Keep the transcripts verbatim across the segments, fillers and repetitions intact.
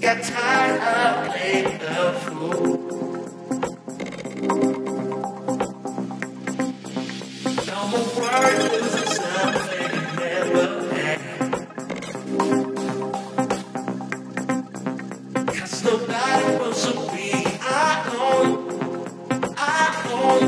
Got tired of playing the fool. No more words is something you never had. Cause nobody wants to be. I own, I own.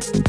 Thank you.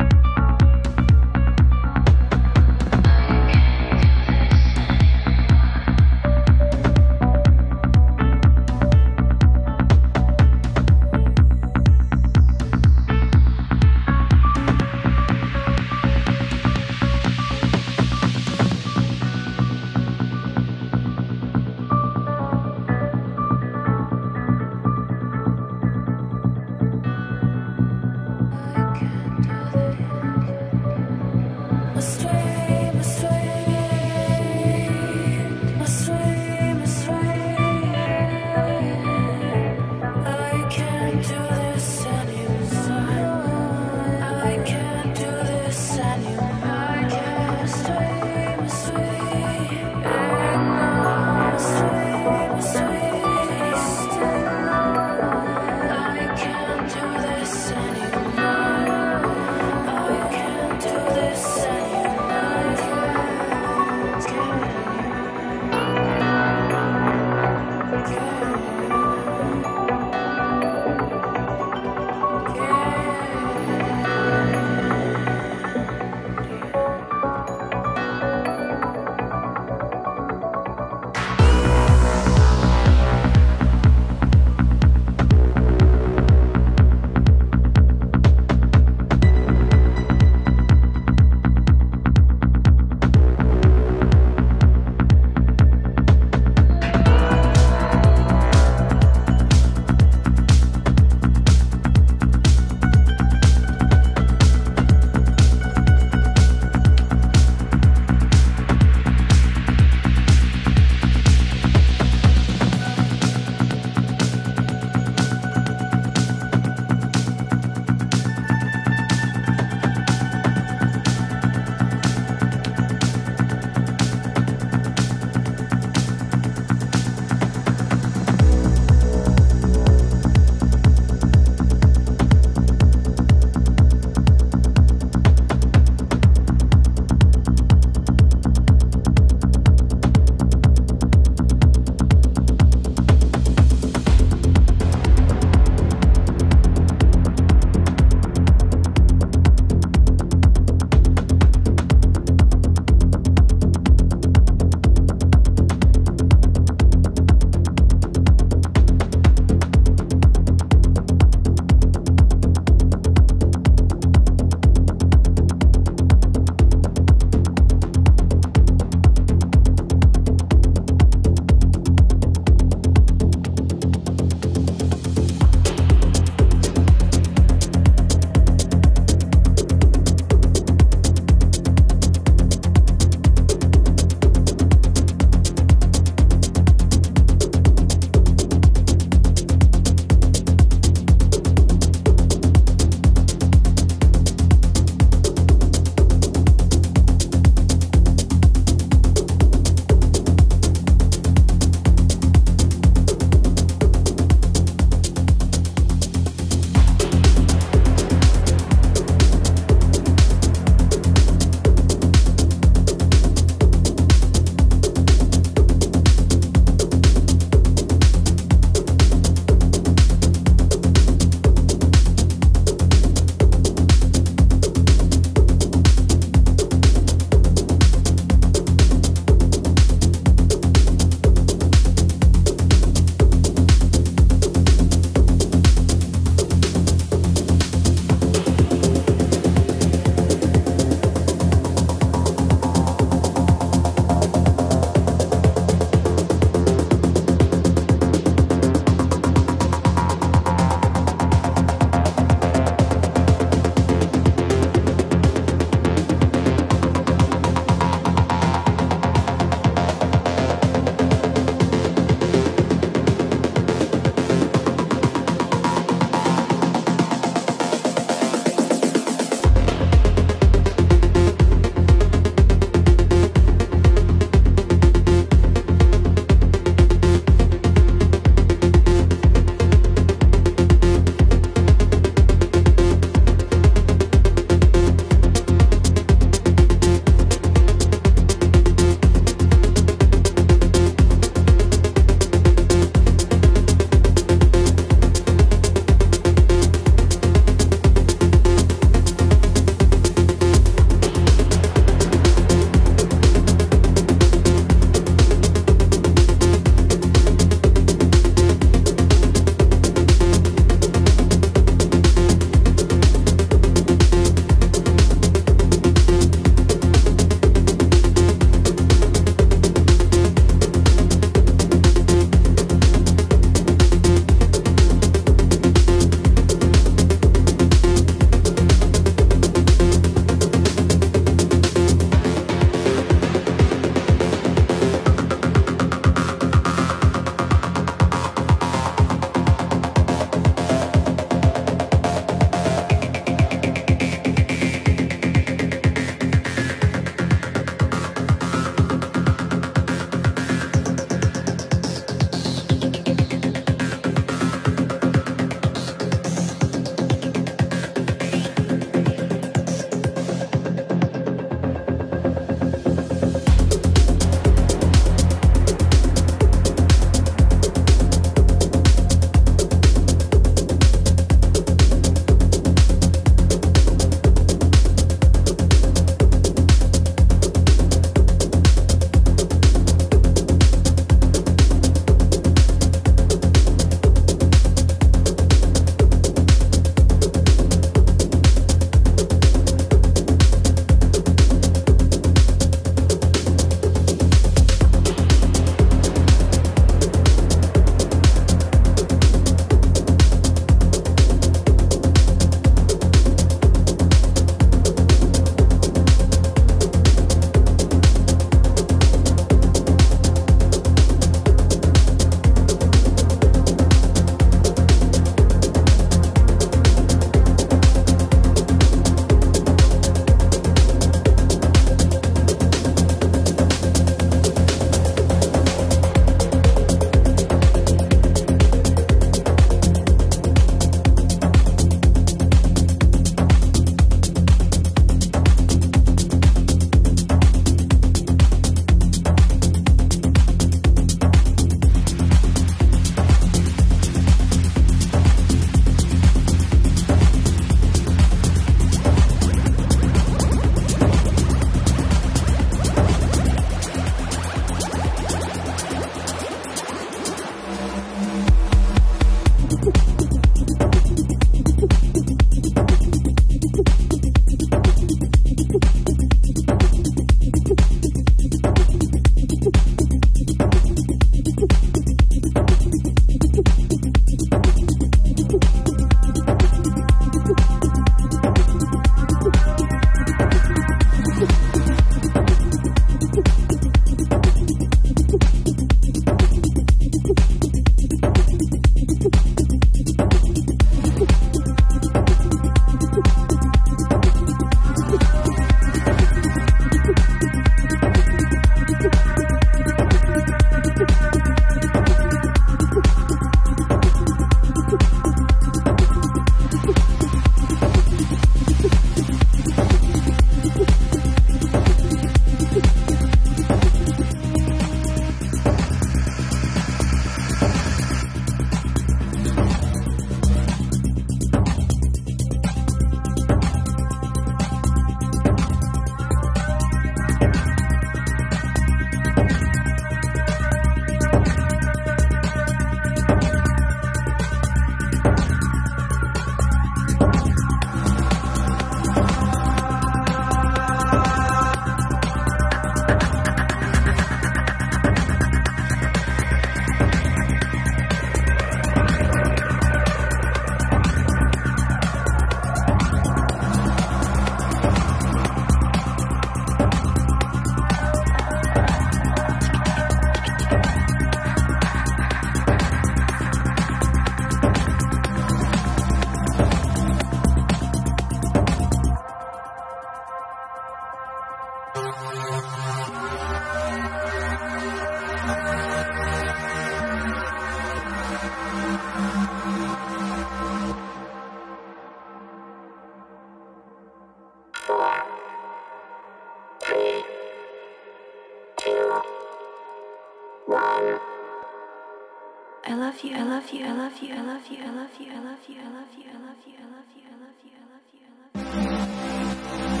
I love you, I love you, I love you, I love you, I love you, I love you, I love you, I love you, I love you, I love you, I love you, I love you, I love you.